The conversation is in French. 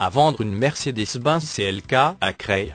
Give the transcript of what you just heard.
à vendre une Mercedes-Benz CLK à Creil.